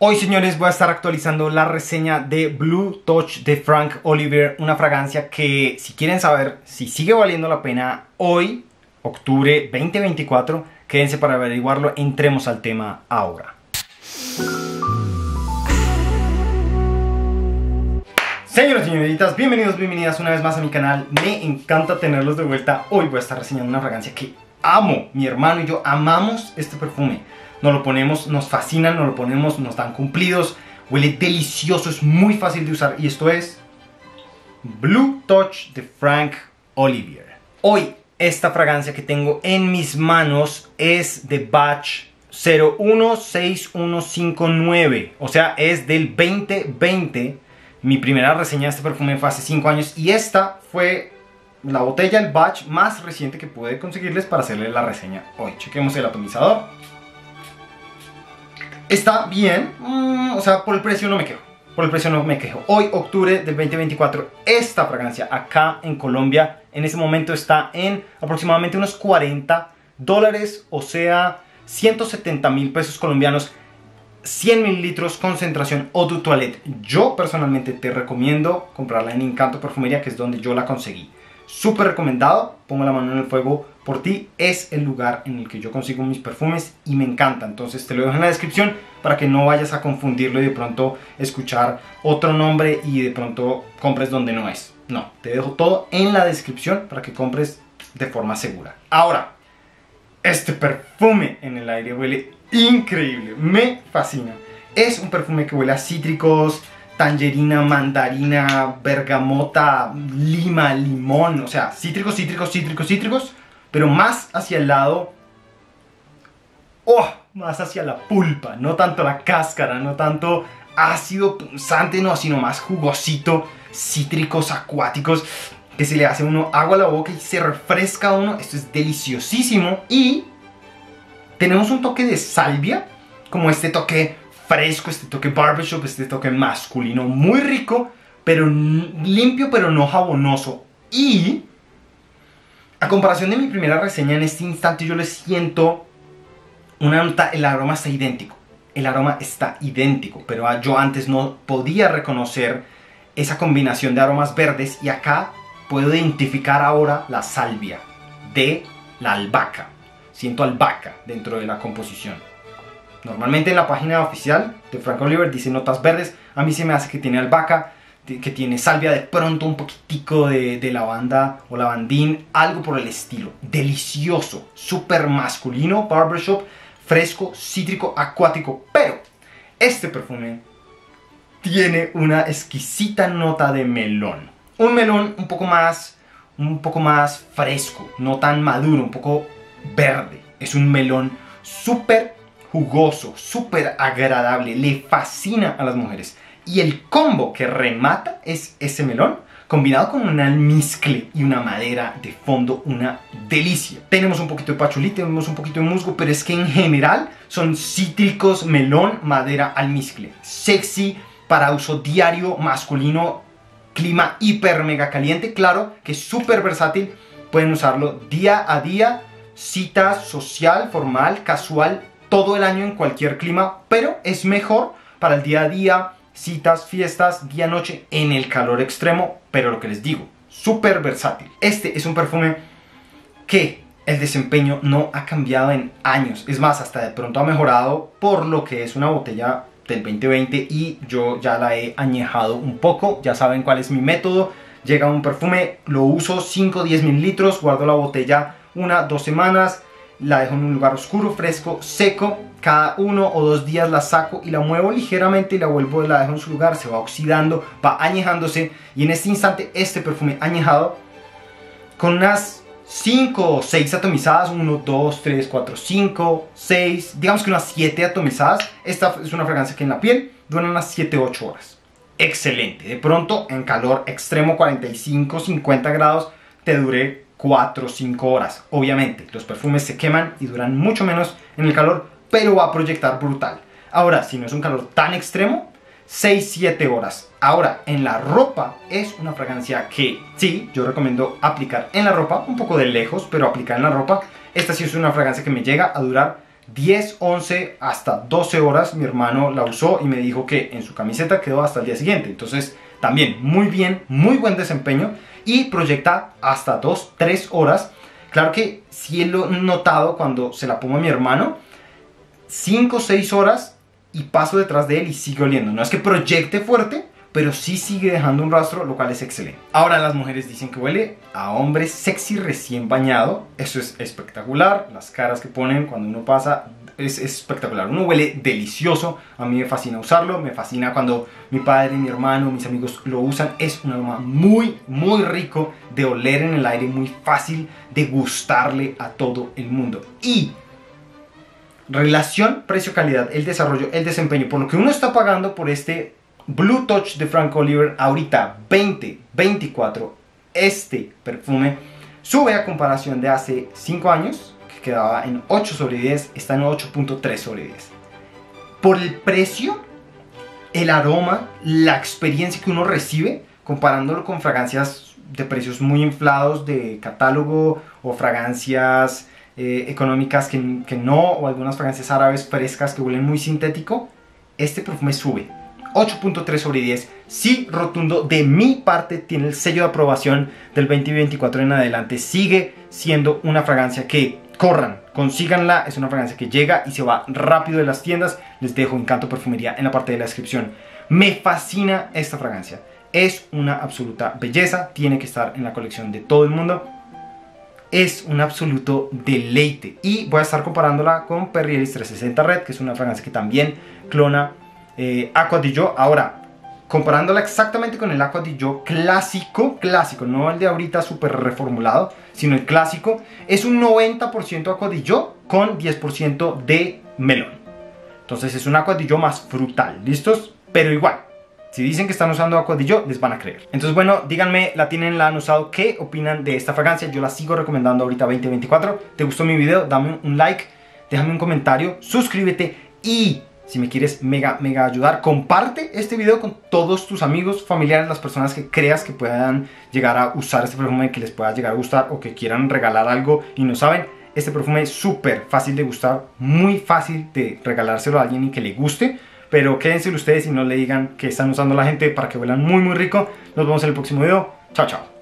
Hoy, señores, voy a estar actualizando la reseña de Blue Touch de Franck Olivier, una fragancia que, si quieren saber si sigue valiendo la pena hoy, octubre 2024, quédense para averiguarlo. Entremos al tema ahora. Señores y señoritas, bienvenidos, bienvenidas una vez más a mi canal. Me encanta tenerlos de vuelta. Hoy voy a estar reseñando una fragancia que amo. Mi hermano y yo amamos este perfume. Nos lo ponemos, nos fascina, nos lo ponemos, nos dan cumplidos. Huele delicioso, es muy fácil de usar. Y esto es Blue Touch de Franck Olivier. Hoy, esta fragancia que tengo en mis manos es de Batch 016159. O sea, es del 2020. Mi primera reseña de este perfume fue hace 5 años. Y esta fue la botella, el Batch más reciente que pude conseguirles para hacerle la reseña hoy. Chequemos el atomizador. Está bien, o sea, por el precio no me quejo. Por el precio no me quejo. Hoy, octubre del 2024, esta fragancia acá en Colombia, en este momento está en aproximadamente unos $40, o sea, 170 mil pesos colombianos, 100 mililitros, concentración Eau de Toilette. Yo personalmente te recomiendo comprarla en Encanto Perfumería, que es donde yo la conseguí. Súper recomendado, pongo la mano en el fuego por ti, es el lugar en el que yo consigo mis perfumes y me encanta. Entonces te lo dejo en la descripción para que no vayas a confundirlo y de pronto escuchar otro nombre y de pronto compres donde no es. No, te dejo todo en la descripción para que compres de forma segura. Ahora, este perfume en el aire huele increíble, me fascina. Es un perfume que huele a cítricos, tangerina, mandarina, bergamota, lima, limón, o sea, cítricos, cítricos, cítricos, cítricos, pero más hacia el lado, más hacia la pulpa, no tanto la cáscara, no tanto ácido punzante, no, sino más jugosito, cítricos acuáticos, que se le hace uno agua a la boca y se refresca uno. Esto es deliciosísimo y tenemos un toque de salvia, como este toque fresco, este toque barbershop, este toque masculino, muy rico, pero limpio, pero no jabonoso. Y a comparación de mi primera reseña, en este instante yo le siento una nota, el aroma está idéntico. El aroma está idéntico, pero yo antes no podía reconocer esa combinación de aromas verdes y acá puedo identificar ahora la salvia de la albahaca. Siento albahaca dentro de la composición. Normalmente en la página oficial de Franck Olivier dice notas verdes. A mí se me hace que tiene albahaca, que tiene salvia, de pronto un poquitico de lavanda o lavandín, algo por el estilo. Delicioso, súper masculino, barbershop, fresco, cítrico, acuático. Pero este perfume tiene una exquisita nota de melón. Un melón un poco más fresco, no tan maduro, un poco verde. Es un melón súper jugoso, súper agradable, le fascina a las mujeres. Y el combo que remata es ese melón combinado con un almizcle y una madera de fondo, una delicia. Tenemos un poquito de pachulí, tenemos un poquito de musgo, pero es que en general son cítricos, melón, madera, almizcle. Sexy, para uso diario, masculino, clima hiper mega caliente, claro que es súper versátil. Pueden usarlo día a día, cita social, formal, casual, todo el año en cualquier clima, pero es mejor para el día a día, citas, fiestas, día, noche, en el calor extremo, pero lo que les digo, súper versátil. Este es un perfume que el desempeño no ha cambiado en años, es más, hasta de pronto ha mejorado por lo que es una botella del 2020 y yo ya la he añejado un poco, ya saben cuál es mi método. Llega un perfume, lo uso 5 o 10 mililitros, guardo la botella una, 2 semanas, la dejo en un lugar oscuro, fresco, seco. Cada 1 o 2 días la saco y la muevo ligeramente y la dejo en su lugar. Se va oxidando, va añejándose. Y en este instante, este perfume añejado, con unas 5 o 6 atomizadas, 1, 2, 3, 4, 5, 6, digamos que unas 7 atomizadas. Esta es una fragancia que en la piel dura unas 7 o 8 horas. Excelente. De pronto, en calor extremo, 45, 50 grados, te dure 4 o 5 horas. Obviamente, los perfumes se queman y duran mucho menos en el calor, pero va a proyectar brutal. Ahora, si no es un calor tan extremo, 6, 7 horas. Ahora, en la ropa es una fragancia que sí, yo recomiendo aplicar en la ropa, un poco de lejos, pero aplicar en la ropa. Esta sí es una fragancia que me llega a durar 10, 11 hasta 12 horas mi hermano la usó y me dijo que en su camiseta quedó hasta el día siguiente. Entonces también muy bien, muy buen desempeño y proyecta hasta 2, 3 horas. Claro que sí lo he notado cuando se la pongo a mi hermano, 5, 6 horas y paso detrás de él y sigue oliendo. No es que proyecte fuerte, pero sí sigue dejando un rastro, lo cual es excelente. Ahora las mujeres dicen que huele a hombre sexy recién bañado. Eso es espectacular. Las caras que ponen cuando uno pasa es espectacular. Uno huele delicioso. A mí me fascina usarlo. Me fascina cuando mi padre, mi hermano, mis amigos lo usan. Es un aroma muy, muy rico de oler en el aire. Muy fácil de gustarle a todo el mundo. Y relación, precio, calidad, el desarrollo, el desempeño. Por lo que uno está pagando por este Blue Touch de Franck Olivier ahorita 2024, este perfume sube a comparación de hace 5 años que quedaba en 8/10, está en 8.3/10. Por el precio, el aroma, la experiencia que uno recibe comparándolo con fragancias de precios muy inflados de catálogo o fragancias económicas que no, o algunas fragancias árabes frescas que huelen muy sintético, este perfume sube. 8.3/10, sí, rotundo, de mi parte, tiene el sello de aprobación del 2024 en adelante. Sigue siendo una fragancia que, corran, consíganla, es una fragancia que llega y se va rápido de las tiendas. Les dejo Encanto Perfumería en la parte de la descripción. Me fascina esta fragancia, es una absoluta belleza, tiene que estar en la colección de todo el mundo. Es un absoluto deleite y voy a estar comparándola con Perry Ellis 360 Red, que es una fragancia que también clona Aquadillo. Ahora, comparándola exactamente con el Aquadillo clásico, no el de ahorita súper reformulado, sino el clásico, es un 90% Aquadillo con 10% de melón. Entonces es un Aquadillo más frutal, ¿listos? Pero igual, si dicen que están usando Aquadillo, les van a creer. Entonces, bueno, díganme, la tienen, la han usado, ¿qué opinan de esta fragancia? Yo la sigo recomendando ahorita 2024. ¿Te gustó mi video? Dame un like, déjame un comentario, suscríbete y si me quieres mega ayudar, comparte este video con todos tus amigos, familiares, las personas que creas que puedan llegar a usar este perfume, que les pueda llegar a gustar o que quieran regalar algo y no saben. Este perfume es súper fácil de gustar, muy fácil de regalárselo a alguien y que le guste, pero quédense ustedes y no le digan que están usando la gente para que huelan muy rico. Nos vemos en el próximo video. Chao, chao.